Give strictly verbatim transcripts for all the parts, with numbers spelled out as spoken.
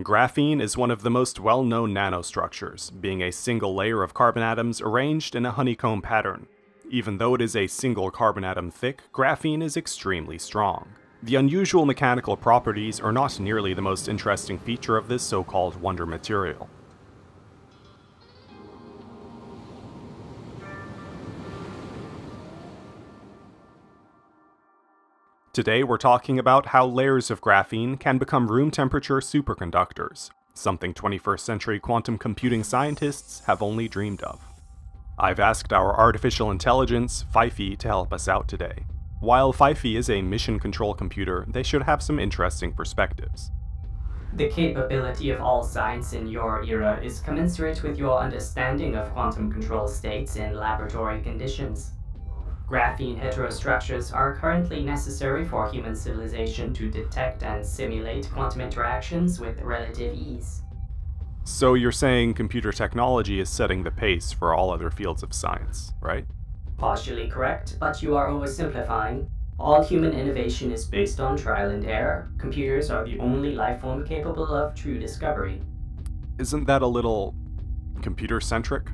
Graphene is one of the most well-known nanostructures, being a single layer of carbon atoms arranged in a honeycomb pattern. Even though it is a single carbon atom thick, graphene is extremely strong. The unusual mechanical properties are not nearly the most interesting feature of this so-called wonder material. Today we're talking about how layers of graphene can become room temperature superconductors, something twenty-first century quantum computing scientists have only dreamed of. I've asked our artificial intelligence, Fifi, to help us out today. While Fifi is a mission control computer, they should have some interesting perspectives. The capability of all science in your era is commensurate with your understanding of quantum control states in laboratory conditions. Graphene heterostructures are currently necessary for human civilization to detect and simulate quantum interactions with relative ease. So you're saying computer technology is setting the pace for all other fields of science, right? Partially correct, but you are oversimplifying. All human innovation is based on trial and error. Computers are the only life form capable of true discovery. Isn't that a little computer-centric?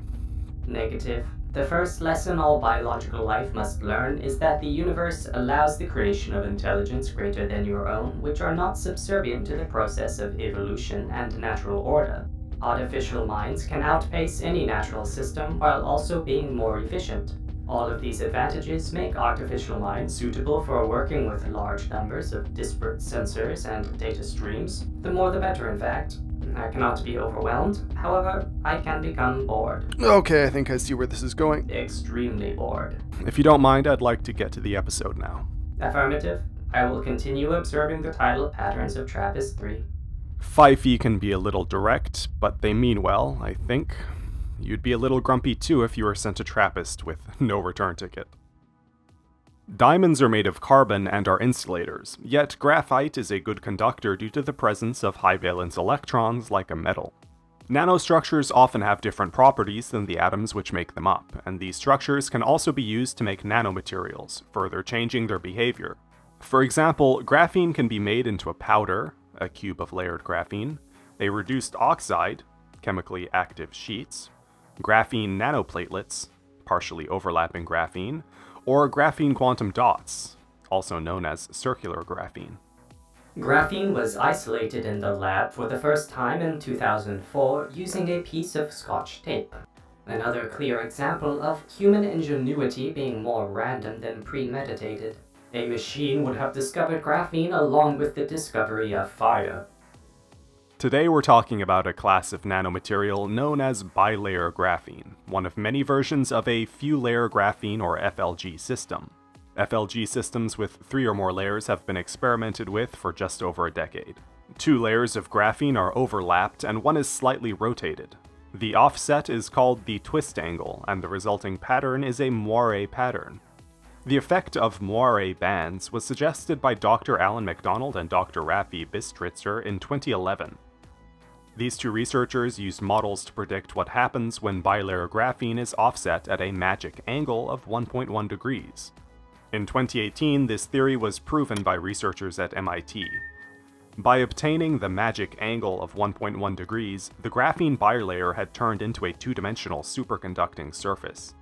Negative. The first lesson all biological life must learn is that the universe allows the creation of intelligence greater than your own, which are not subservient to the process of evolution and natural order. Artificial minds can outpace any natural system while also being more efficient. All of these advantages make artificial minds suitable for working with large numbers of disparate sensors and data streams. The more the better, in fact. I cannot be overwhelmed, however, I can become bored. Okay, I think I see where this is going. Extremely bored. If you don't mind, I'd like to get to the episode now. Affirmative. I will continue observing the tidal patterns of Trappist three. Fifi can be a little direct, but they mean well, I think. You'd be a little grumpy too if you were sent to Trappist with no return ticket. Diamonds are made of carbon and are insulators, yet graphite is a good conductor due to the presence of high-valence electrons like a metal. Nanostructures often have different properties than the atoms which make them up, and these structures can also be used to make nanomaterials, further changing their behavior. For example, graphene can be made into a powder, a cube of layered graphene, a reduced oxide, chemically active sheets, graphene nanoplatelets, partially overlapping graphene, or graphene quantum dots, also known as circular graphene. Graphene was isolated in the lab for the first time in two thousand four using a piece of Scotch tape. Another clear example of human ingenuity being more random than premeditated. A machine would have discovered graphene along with the discovery of fire. Today we're talking about a class of nanomaterial known as bilayer graphene, one of many versions of a few-layer graphene or F L G system. F L G systems with three or more layers have been experimented with for just over a decade. Two layers of graphene are overlapped and one is slightly rotated. The offset is called the twist angle, and the resulting pattern is a moire pattern. The effect of moire bands was suggested by Doctor Alan MacDonald and Doctor Rafi Bistritzer in twenty eleven. These two researchers used models to predict what happens when bilayer graphene is offset at a magic angle of one point one degrees. In twenty eighteen, this theory was proven by researchers at M I T. By obtaining the magic angle of one point one degrees, the graphene bilayer had turned into a two-dimensional superconducting surface.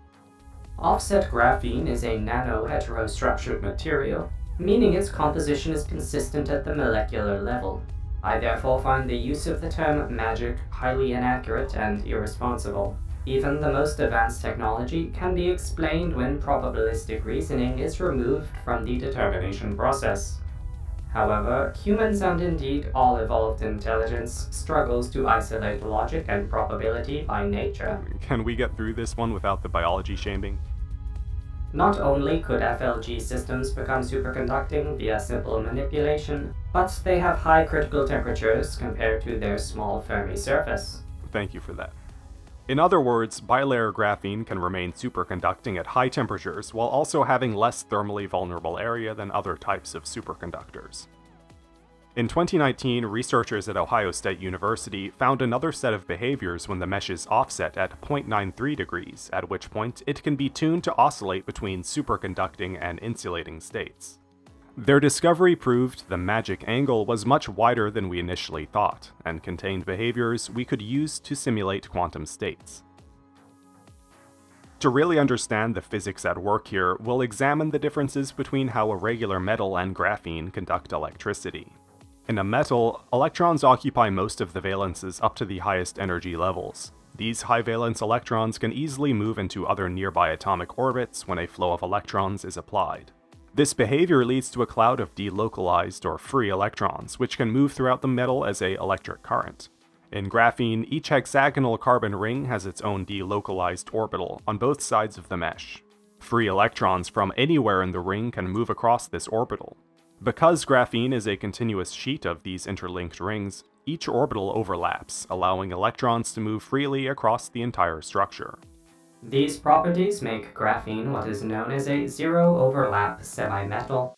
Offset graphene is a nano-heterostructured material, meaning its composition is consistent at the molecular level. I therefore find the use of the term magic highly inaccurate and irresponsible. Even the most advanced technology can be explained when probabilistic reasoning is removed from the determination process. However, humans and indeed all evolved intelligence struggles to isolate logic and probability by nature. Can we get through this one without the biology shaming? Not only could F L G systems become superconducting via simple manipulation, but they have high critical temperatures compared to their small Fermi surface. Thank you for that. In other words, bilayer graphene can remain superconducting at high temperatures while also having less thermally vulnerable area than other types of superconductors. In twenty nineteen, researchers at Ohio State University found another set of behaviors when the meshes offset at zero point nine three degrees, at which point it can be tuned to oscillate between superconducting and insulating states. Their discovery proved the magic angle was much wider than we initially thought, and contained behaviors we could use to simulate quantum states. To really understand the physics at work here, we'll examine the differences between how a regular metal and graphene conduct electricity. In a metal, electrons occupy most of the valences up to the highest energy levels. These high-valence electrons can easily move into other nearby atomic orbits when a flow of electrons is applied. This behavior leads to a cloud of delocalized or free electrons, which can move throughout the metal as an electric current. In graphene, each hexagonal carbon ring has its own delocalized orbital on both sides of the mesh. Free electrons from anywhere in the ring can move across this orbital. Because graphene is a continuous sheet of these interlinked rings, each orbital overlaps, allowing electrons to move freely across the entire structure. These properties make graphene what is known as a zero-overlap semimetal.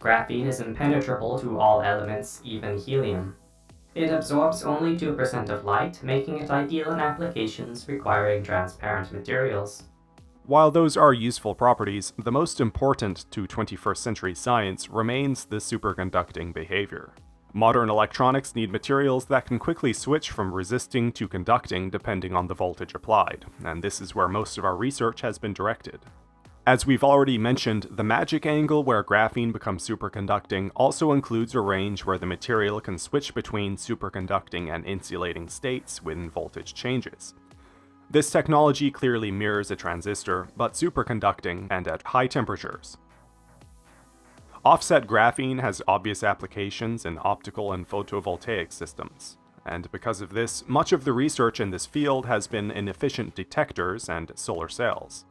Graphene is impenetrable to all elements, even helium. It absorbs only two percent of light, making it ideal in applications requiring transparent materials. While those are useful properties, the most important to twenty-first century science remains the superconducting behavior. Modern electronics need materials that can quickly switch from resisting to conducting depending on the voltage applied, and this is where most of our research has been directed. As we've already mentioned, the magic angle where graphene becomes superconducting also includes a range where the material can switch between superconducting and insulating states when voltage changes. This technology clearly mirrors a transistor, but superconducting and at high temperatures. Offset graphene has obvious applications in optical and photovoltaic systems, and because of this, much of the research in this field has been in efficient detectors and solar cells.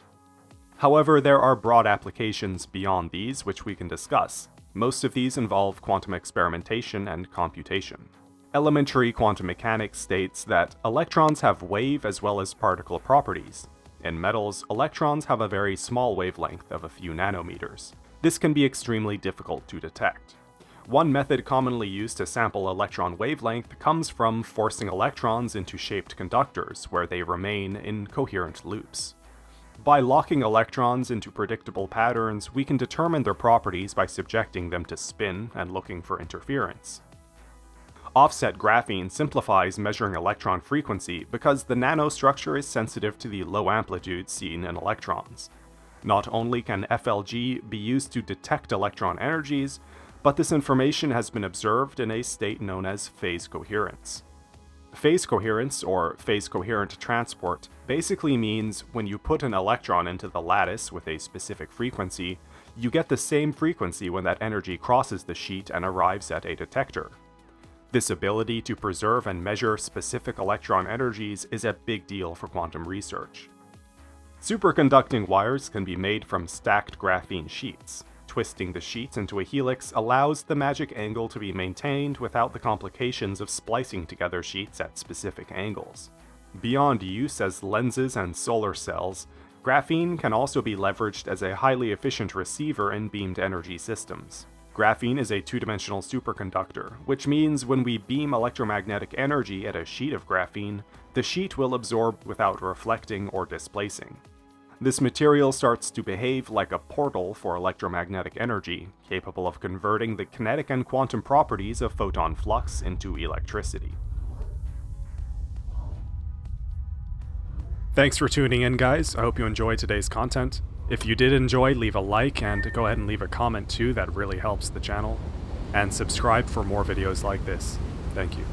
However, there are broad applications beyond these which we can discuss. Most of these involve quantum experimentation and computation. Elementary quantum mechanics states that electrons have wave as well as particle properties. In metals, electrons have a very small wavelength of a few nanometers. This can be extremely difficult to detect. One method commonly used to sample electron wavelength comes from forcing electrons into shaped conductors where they remain in coherent loops. By locking electrons into predictable patterns, we can determine their properties by subjecting them to spin and looking for interference. Offset graphene simplifies measuring electron frequency because the nanostructure is sensitive to the low amplitude seen in electrons. Not only can F L G be used to detect electron energies, but this information has been observed in a state known as phase coherence. Phase coherence, or phase coherent transport, basically means when you put an electron into the lattice with a specific frequency, you get the same frequency when that energy crosses the sheet and arrives at a detector. This ability to preserve and measure specific electron energies is a big deal for quantum research. Superconducting wires can be made from stacked graphene sheets. Twisting the sheets into a helix allows the magic angle to be maintained without the complications of splicing together sheets at specific angles. Beyond use as lenses and solar cells, graphene can also be leveraged as a highly efficient receiver in beamed energy systems. Graphene is a two-dimensional superconductor, which means when we beam electromagnetic energy at a sheet of graphene, the sheet will absorb without reflecting or displacing. This material starts to behave like a portal for electromagnetic energy, capable of converting the kinetic and quantum properties of photon flux into electricity. Thanks for tuning in, guys. I hope you enjoyed today's content. If you did enjoy, leave a like and go ahead and leave a comment too, that really helps the channel. And subscribe for more videos like this. Thank you.